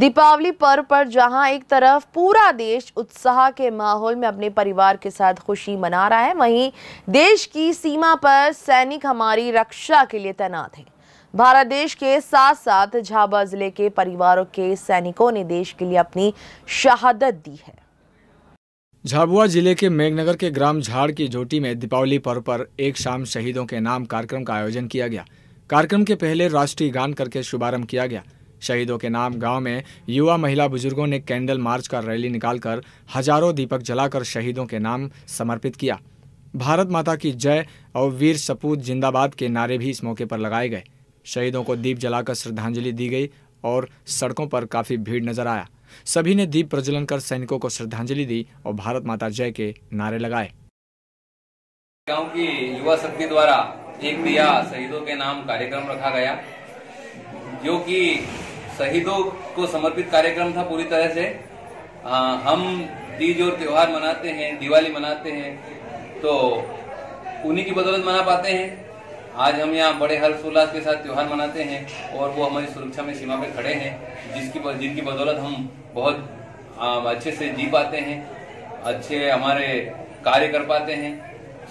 दीपावली पर्व पर जहां एक तरफ पूरा देश उत्साह के माहौल में अपने परिवार के साथ खुशी मना रहा है, वहीं देश की सीमा पर सैनिक हमारी रक्षा के लिए तैनात हैं। भारत देश के साथ साथ झाबुआ जिले के परिवारों के सैनिकों ने देश के लिए अपनी शहादत दी है। झाबुआ जिले के मींग नगर के ग्राम झाड़ की झोटी में दीपावली पर्व पर एक शाम शहीदों के नाम कार्यक्रम का आयोजन किया गया। कार्यक्रम के पहले राष्ट्रीय गान करके शुभारंभ किया गया। शहीदों के नाम गांव में युवा महिला बुजुर्गों ने कैंडल मार्च का रैली निकालकर हजारों दीपक जलाकर शहीदों के नाम समर्पित किया। भारत माता की जय और वीर सपूत जिंदाबाद के नारे भी इस मौके पर लगाए गए। शहीदों को दीप जलाकर श्रद्धांजलि दी गई और सड़कों पर काफी भीड़ नजर आया। सभी ने दीप प्रज्वलन कर सैनिकों को श्रद्धांजलि दी और भारत माता जय के नारे लगाए। गाँव की युवा शक्ति द्वारा एक दिया शहीदों के नाम कार्यक्रम रखा गया, जो की शहीदों को समर्पित कार्यक्रम था। पूरी तरह से हम तीज और त्योहार मनाते हैं, दिवाली मनाते हैं, तो उन्हीं की बदौलत मना पाते हैं। आज हम यहाँ बड़े हर्षोल्लास के साथ त्योहार मनाते हैं और वो हमारी सुरक्षा में सीमा पे खड़े हैं, जिनकी बदौलत हम बहुत अच्छे से जी पाते हैं, अच्छे हमारे कार्य कर पाते हैं।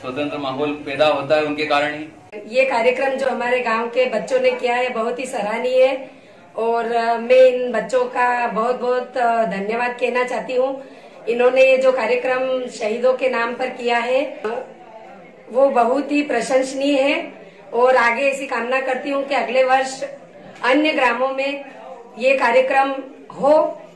स्वतंत्र माहौल पैदा होता है उनके कारण ही। ये कार्यक्रम जो हमारे गाँव के बच्चों ने किया है बहुत ही सराहनीय है और मैं इन बच्चों का बहुत बहुत धन्यवाद कहना चाहती हूँ। इन्होंने जो कार्यक्रम शहीदों के नाम पर किया है वो बहुत ही प्रशंसनीय है और आगे ऐसी कामना करती हूँ कि अगले वर्ष अन्य ग्रामों में ये कार्यक्रम हो।